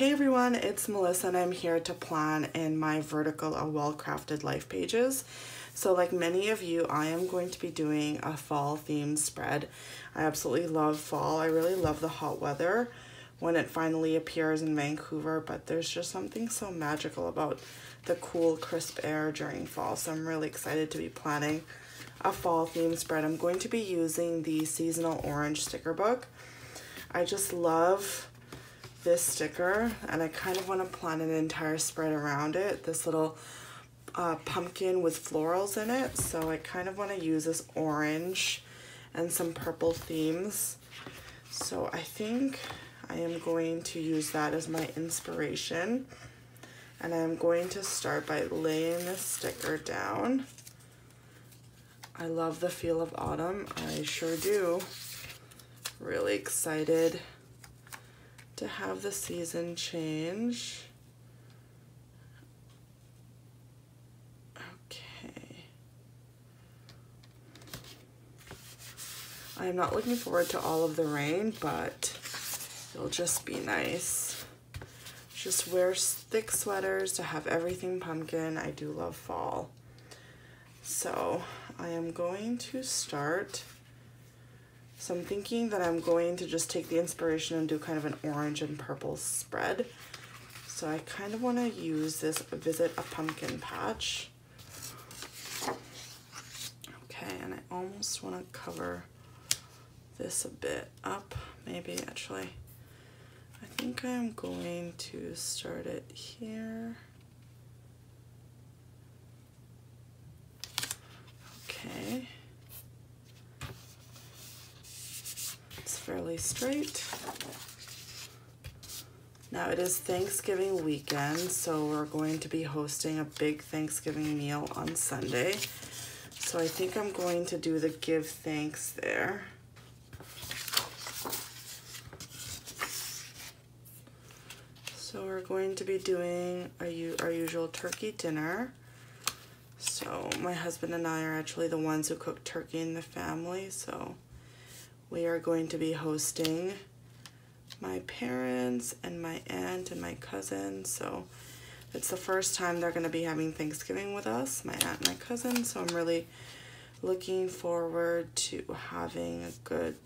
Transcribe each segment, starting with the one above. Hey everyone, it's Melissa and I'm here to plan in my vertical A Well-Crafted Life pages. So like many of you, I am going to be doing a fall themed spread. I absolutely love fall. I really love the hot weather when it finally appears in Vancouver, but there's just something so magical about the cool, crisp air during fall. So I'm really excited to be planning a fall themed spread. I'm going to be using the Seasonal Orange sticker book. I just love this sticker and I kind of want to plan an entire spread around it, this little pumpkin with florals in it. So I kind of want to use this orange and some purple themes. So I think I am going to use that as my inspiration. And I'm going to start by laying this sticker down. I love the feel of autumn. I sure do. Really excited to have the season change. Okay. I'm not looking forward to all of the rain, but it'll just be nice. Just wear thick sweaters to have everything pumpkin. I do love fall. So I am going to start. So I'm thinking that I'm going to just take the inspiration and do kind of an orange and purple spread. So I kind of want to use this Visit a Pumpkin patch. Okay, and I almost want to cover this a bit up, maybe actually. I think I'm going to start it here. Okay. Fairly straight. Now it is Thanksgiving weekend, so we're going to be hosting a big Thanksgiving meal on Sunday. So I think I'm going to do the give thanks there. So we're going to be doing our usual turkey dinner. So my husband and I are actually the ones who cook turkey in the family, so we are going to be hosting my parents and my aunt and my cousin. So it's the first time they're gonna be having Thanksgiving with us, my aunt and my cousin. So I'm really looking forward to having a good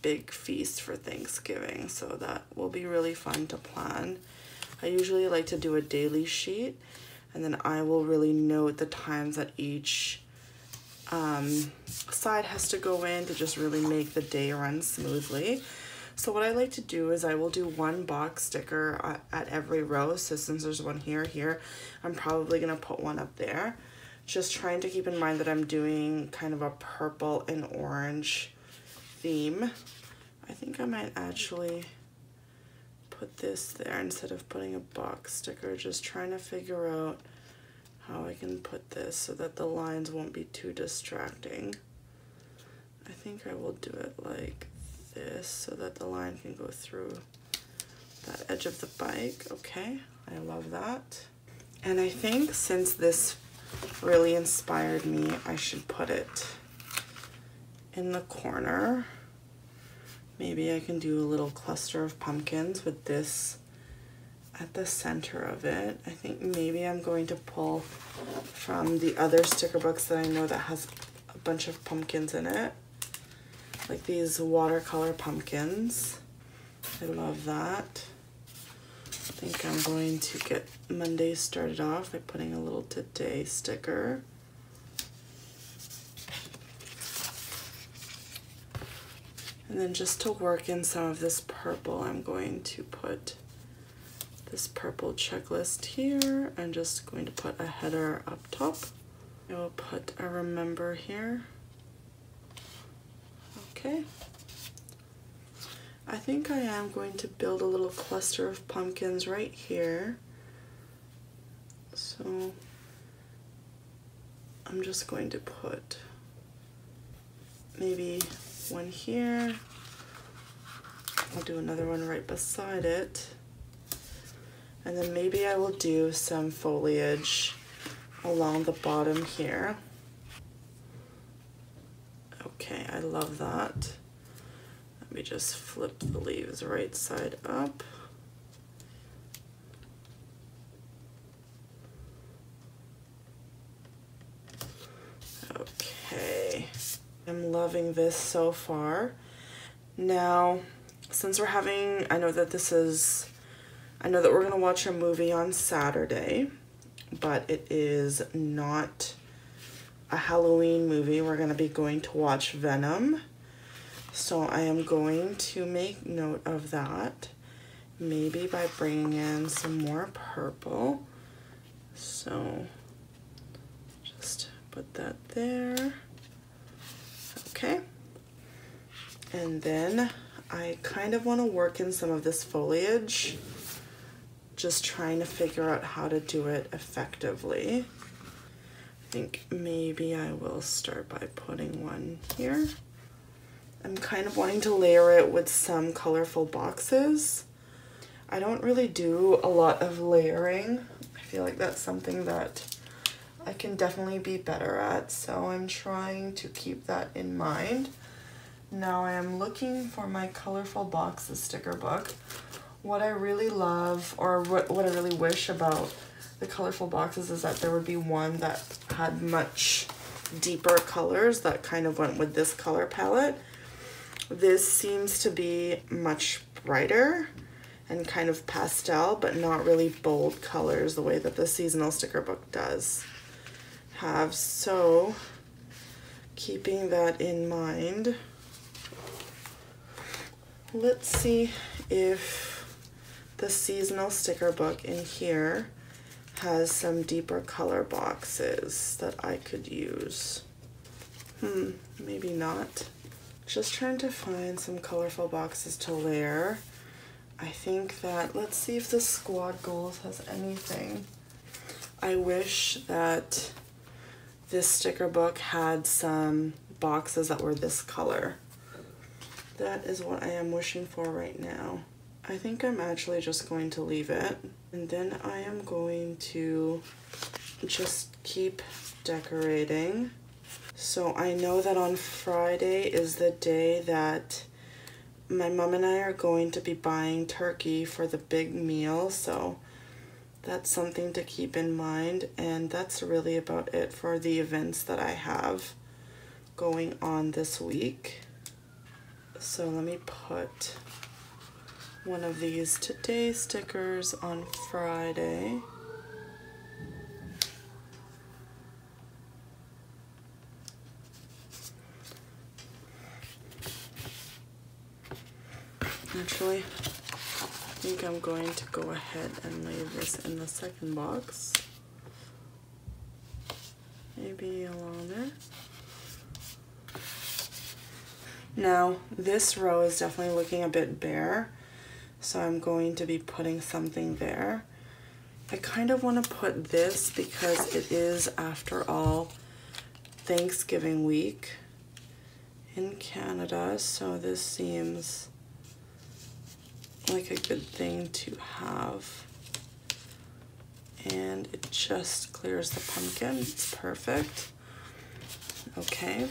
big feast for Thanksgiving. So that will be really fun to plan. I usually like to do a daily sheet and then I will really note the times that each side has to go in to just really make the day run smoothly. So what I like to do is I will do one box sticker at every row. So since there's one here, I'm probably gonna put one up there. Just trying to keep in mind that I'm doing kind of a purple and orange theme. I think I might actually put this there instead of putting a box sticker, just trying to figure out how I can put this so that the lines won't be too distracting. I think I will do it like this so that the line can go through that edge of the bike. Okay, I love that. And I think since this really inspired me, I should put it in the corner. Maybe I can do a little cluster of pumpkins with this at the center of it. I think maybe I'm going to pull from the other sticker books that I know that has a bunch of pumpkins in it, like these watercolor pumpkins. I love that. I think I'm going to get Monday started off by putting a little today sticker. And then just to work in some of this purple, I'm going to put this purple checklist here. I'm just going to put a header up top. I will put a remember here. Okay. I think I am going to build a little cluster of pumpkins right here. So I'm just going to put maybe one here. I'll do another one right beside it. And then maybe I will do some foliage along the bottom here. Okay, I love that. Let me just flip the leaves right side up. I'm loving this so far. Now, since we're having, I know that we're gonna watch a movie on Saturday, but it is not a Halloween movie. We're gonna be going to watch Venom. So I am going to make note of that, maybe by bringing in some more purple. So just put that there. Okay. And then I kind of want to work in some of this foliage, just trying to figure out how to do it effectively. I think maybe I will start by putting one here. I'm kind of wanting to layer it with some colorful boxes. I don't really do a lot of layering. I feel like that's something that I can definitely be better at, so I'm trying to keep that in mind. Now I am looking for my colorful boxes sticker book. What I really love, or what I really wish about the colorful boxes, is that there would be one that had much deeper colors that kind of went with this color palette. This seems to be much brighter and kind of pastel, but not really bold colors the way that the seasonal sticker book does have. So keeping that in mind, let's see if the seasonal sticker book in here has some deeper color boxes that I could use. Maybe not. Just trying to find some colorful boxes to layer. I think that, let's see if the squad goals has anything. I wish that this sticker book had some boxes that were this color. That is what I am wishing for right now. I think I'm actually just going to leave it. And then I am going to just keep decorating. So I know that on Friday is the day that my mom and I are going to be buying turkey for the big meal, so that's something to keep in mind. And that's really about it for the events that I have going on this week. So let me put one of these today stickers on Friday. Actually, I think I'm going to go ahead and leave this in the second box. Maybe along there. Now, this row is definitely looking a bit bare, so I'm going to be putting something there. I kind of want to put this because it is, after all, Thanksgiving week in Canada, so this seems like a good thing to have. And it just clears the pumpkin. It's perfect. Okay.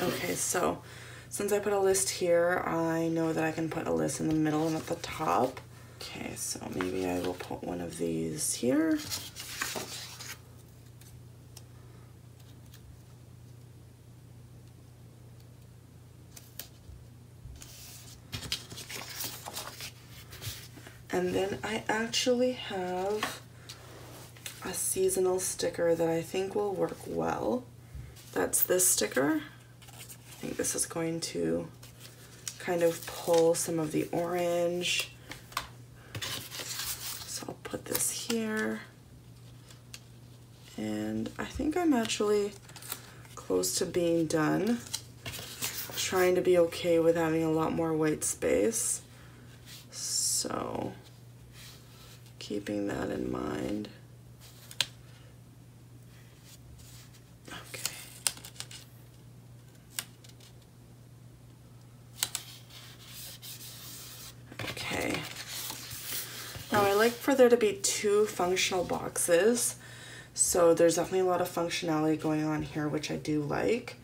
Okay, so since I put a list here, I know that I can put a list in the middle and at the top. Okay, so maybe I will put one of these here. And then I actually have a seasonal sticker that I think will work well. That's this sticker. I think this is going to kind of pull some of the orange. So I'll put this here. And I think I'm actually close to being done. I'm trying to be okay with having a lot more white space. So, keeping that in mind. Okay. Okay. Now I like for there to be two functional boxes. So there's definitely a lot of functionality going on here, which I do like,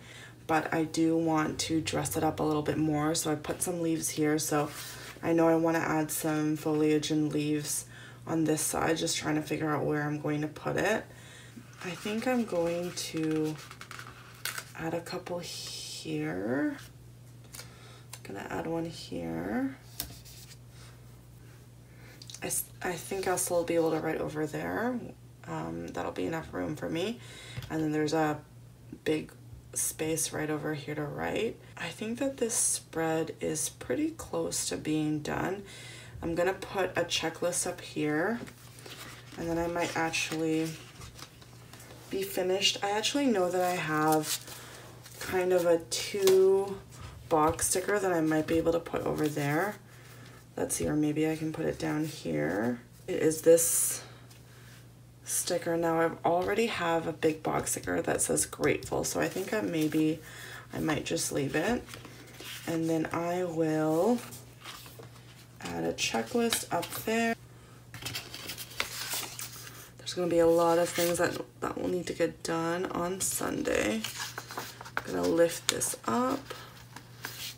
but I do want to dress it up a little bit more. So I put some leaves here. So I know I want to add some foliage and leaves on this side, just trying to figure out where I'm going to put it. I think I'm going to add a couple here. I'm gonna add one here. I think I'll still be able to write over there. That'll be enough room for me. And then there's a big space right over here to write. I think that this spread is pretty close to being done. I'm gonna put a checklist up here, and then I might actually be finished. I actually know that I have kind of a 2-box sticker that I might be able to put over there. Let's see, or maybe I can put it down here. It is this sticker. Now I already have a big box sticker that says grateful, so I think I might just leave it. And then I will add a checklist up there. There's gonna be a lot of things that will need to get done on Sunday. I'm gonna lift this up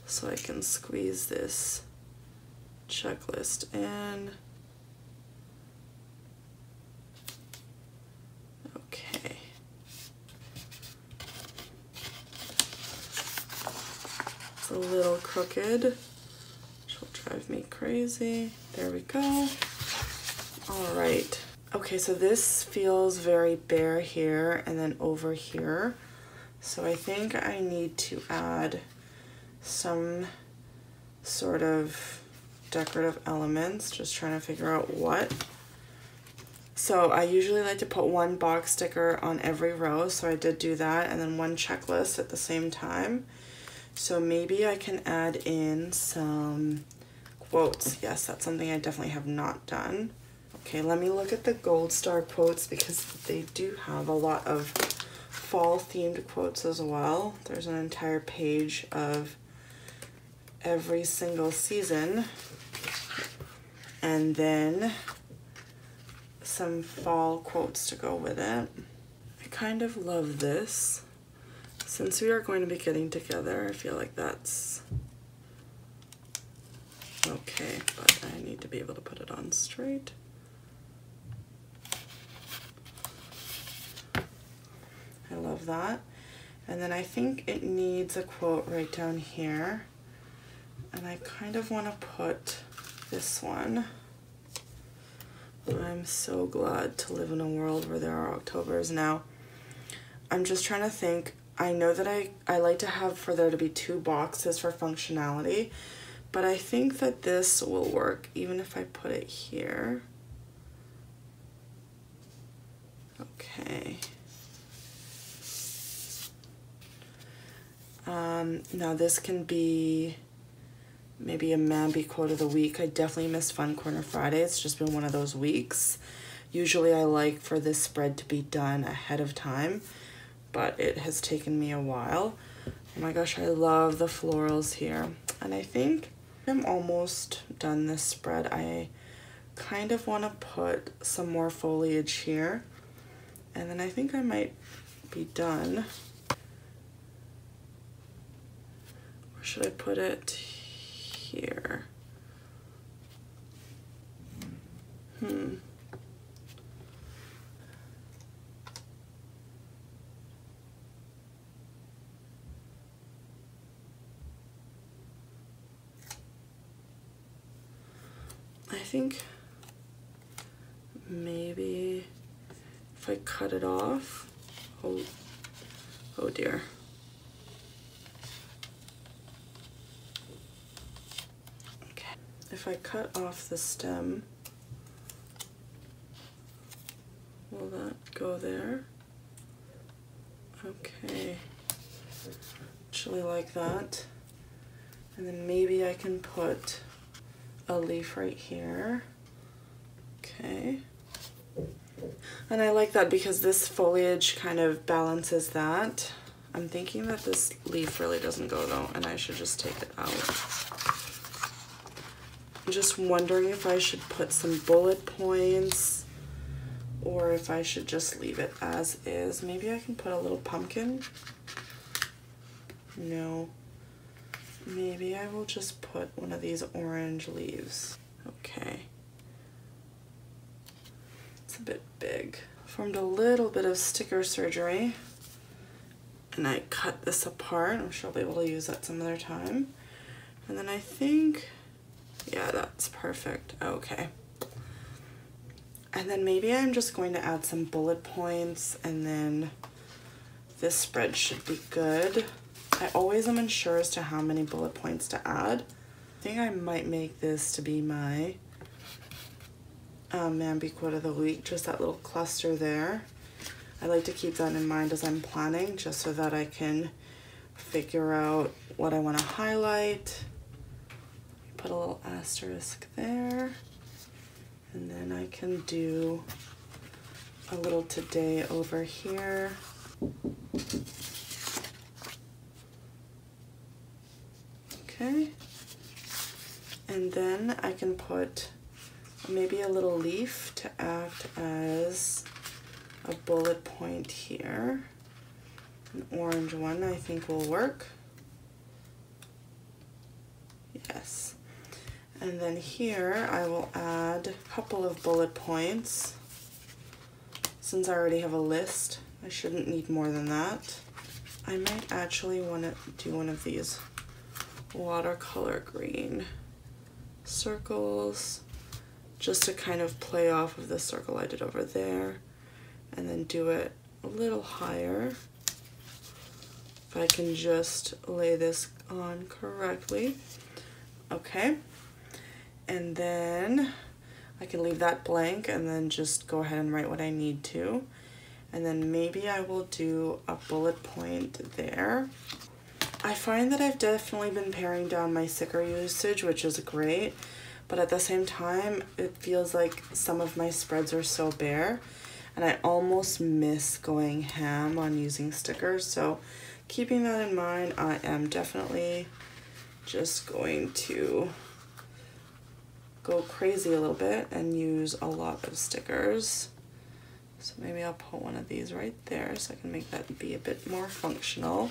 so I can squeeze this checklist in. Okay. It's a little crooked, which will drive me crazy. There we go. All right. Okay, so this feels very bare here and then over here. So I think I need to add some sort of decorative elements, just trying to figure out what. So I usually like to put one box sticker on every row, so I did do that, and then one checklist at the same time. So maybe I can add in some quotes. Yes, that's something I definitely have not done. Okay, let me look at the Gold Star quotes, because they do have a lot of fall themed quotes as well. There's an entire page of every single season, and then some fall quotes to go with it. I kind of love this. Since we are going to be getting together, I feel like that's okay, but I need to be able to put it on straight. I love that. And then I think it needs a quote right down here. And I kind of want to put this one. I'm so glad to live in a world where there are Octobers. Now, I'm just trying to think. I know that I like to have for there to be 2 boxes for functionality, but I think that this will work even if I put it here. Okay. Now this can be maybe a Mamby quote of the week. I definitely miss Fun Corner Friday. It's just been one of those weeks. Usually I like for this spread to be done ahead of time, but it has taken me a while. Oh my gosh, I love the florals here. And I think I'm almost done this spread. I kind of want to put some more foliage here, and then I think I might be done. Or should I put it here? I think maybe if I cut it off, oh dear. If I cut off the stem, will that go there? Okay, actually like that. And then maybe I can put a leaf right here. Okay. And I like that because this foliage kind of balances that. I'm thinking that this leaf really doesn't go though, and I should just take it out. I'm just wondering if I should put some bullet points or if I should just leave it as is. Maybe I can put a little pumpkin. No. Maybe I will just put one of these orange leaves. Okay. It's a bit big performed a little bit of sticker surgery and I cut this apart. I'm sure I'll be able to use that some other time. And then I think, yeah, that's perfect. Okay. And then maybe I'm just going to add some bullet points, and then this spread should be good. I always am unsure as to how many bullet points to add. I think I might make this to be my Mambi quote of the week, just that little cluster there. I like to keep that in mind as I'm planning, just so that I can figure out what I want to highlight. Put a little asterisk there. And then I can do a little today over here. Okay. And then I can put maybe a little leaf to act as a bullet point here. An orange one I think will work. Yes. And then here I will add a couple of bullet points. Since I already have a list, I shouldn't need more than that. I might actually want to do one of these watercolor green circles just to kind of play off of the circle I did over there, and then do it a little higher. If I can just lay this on correctly. Okay. And then I can leave that blank and then just go ahead and write what I need to. And then maybe I will do a bullet point there. I find that I've definitely been paring down my sticker usage, which is great, but at the same time, it feels like some of my spreads are so bare and I almost miss going ham on using stickers. So keeping that in mind, I am definitely just going to go crazy a little bit and use a lot of stickers. So maybe I'll put one of these right there so I can make that be a bit more functional.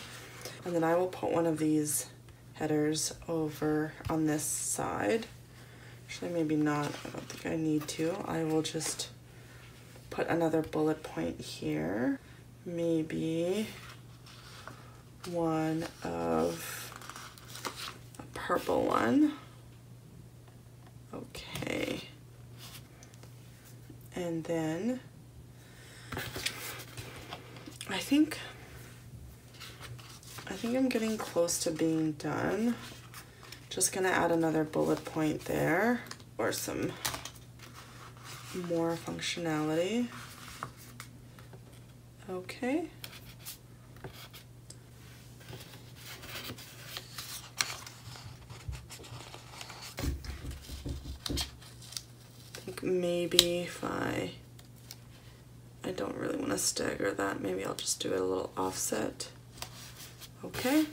And then I will put one of these headers over on this side. Actually, maybe not, I don't think I need to. I will just put another bullet point here. Maybe one of a purple one. Okay, and then I think I'm getting close to being done. Just gonna add another bullet point there or some more functionality. Okay. Maybe if I don't really want to stagger that, maybe I'll just do it a little offset. Okay.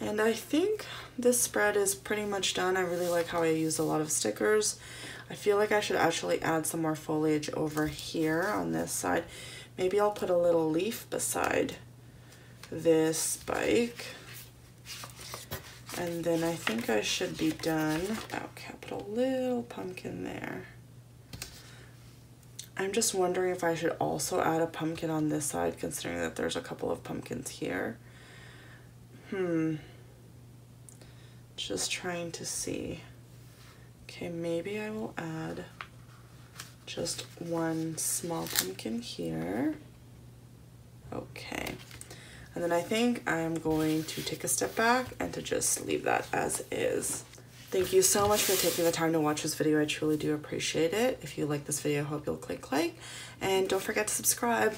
And I think this spread is pretty much done. I really like how I used a lot of stickers. I feel like I should actually add some more foliage over here on this side. Maybe I'll put a little leaf beside this spike. And then I think I should be done. Okay, I'll put a little pumpkin there. I'm just wondering if I should also add a pumpkin on this side, considering that there's a couple of pumpkins here. Just trying to see. Okay, maybe I will add just one small pumpkin here. Okay. And then I think I'm going to take a step back and to just leave that as is. Thank you so much for taking the time to watch this video. I truly do appreciate it. If you like this video, I hope you'll click like, and don't forget to subscribe.